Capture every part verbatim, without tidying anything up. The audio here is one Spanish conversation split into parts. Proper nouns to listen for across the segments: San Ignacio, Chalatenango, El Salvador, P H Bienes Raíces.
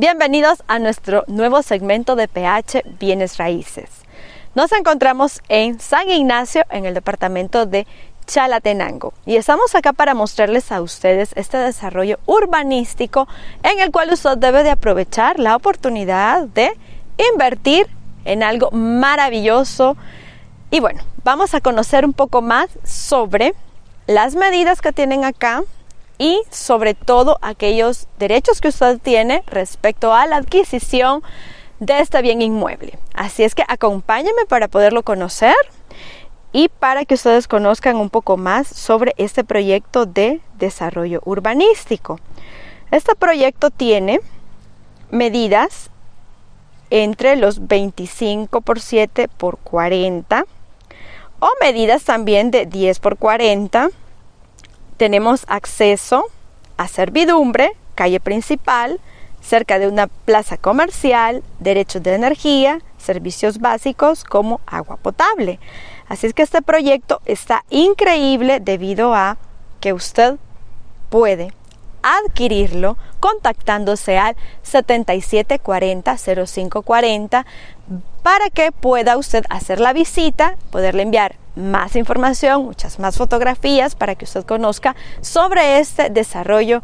Bienvenidos a nuestro nuevo segmento de P H Bienes Raíces. Nos encontramos en San Ignacio, en el departamento de Chalatenango, y estamos acá para mostrarles a ustedes este desarrollo urbanístico en el cual usted debe de aprovechar la oportunidad de invertir en algo maravilloso. Y bueno, vamos a conocer un poco más sobre las medidas que tienen acá y sobre todo aquellos derechos que usted tiene respecto a la adquisición de este bien inmueble. Así es que acompáñenme para poderlo conocer y para que ustedes conozcan un poco más sobre este proyecto de desarrollo urbanístico. Este proyecto tiene medidas entre los veinticinco por siete por cuarenta o medidas también de diez por cuarenta. Tenemos acceso a servidumbre, calle principal, cerca de una plaza comercial, derechos de energía, servicios básicos como agua potable. Así es que este proyecto está increíble debido a que usted puede adquirirlo contactándose al setenta y siete cuarenta cero cinco cuarenta para que pueda usted hacer la visita, poderle enviar más información, muchas más fotografías para que usted conozca sobre este desarrollo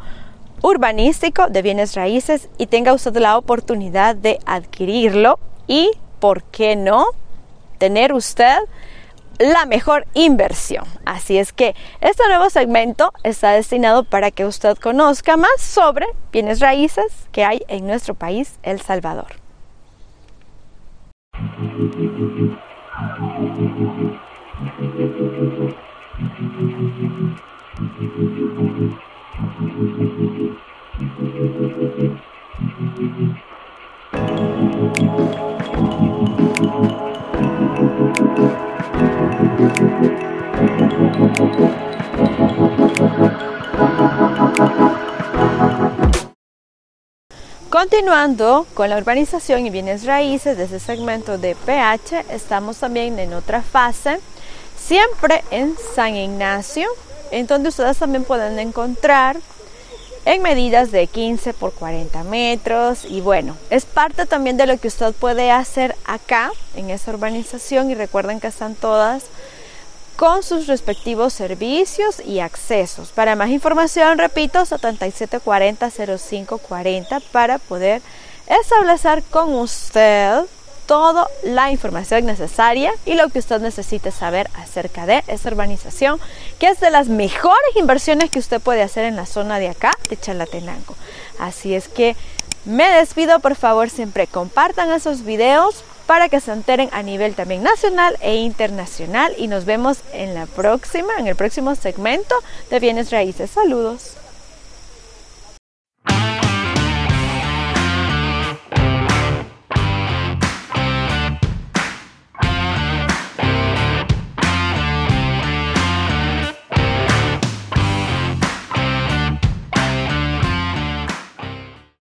urbanístico de bienes raíces y tenga usted la oportunidad de adquirirlo y, ¿por qué no?, tener usted la mejor inversión. Así es que este nuevo segmento está destinado para que usted conozca más sobre bienes raíces que hay en nuestro país, El Salvador. Continuando con la urbanización y bienes raíces de este segmento de P H, estamos también en otra fase, siempre en San Ignacio, en donde ustedes también pueden encontrar en medidas de quince por cuarenta metros. Y bueno, es parte también de lo que usted puede hacer acá en esta urbanización, y recuerden que están todas con sus respectivos servicios y accesos. Para más información, repito, setenta y siete cuarenta cero cinco cuarenta para poder establecer con usted toda la información necesaria y lo que usted necesite saber acerca de esta urbanización, que es de las mejores inversiones que usted puede hacer en la zona de acá de Chalatenango. Así es que me despido, por favor siempre compartan esos videos para que se enteren a nivel también nacional e internacional, y nos vemos en la próxima, en el próximo segmento de Bienes Raíces. Saludos.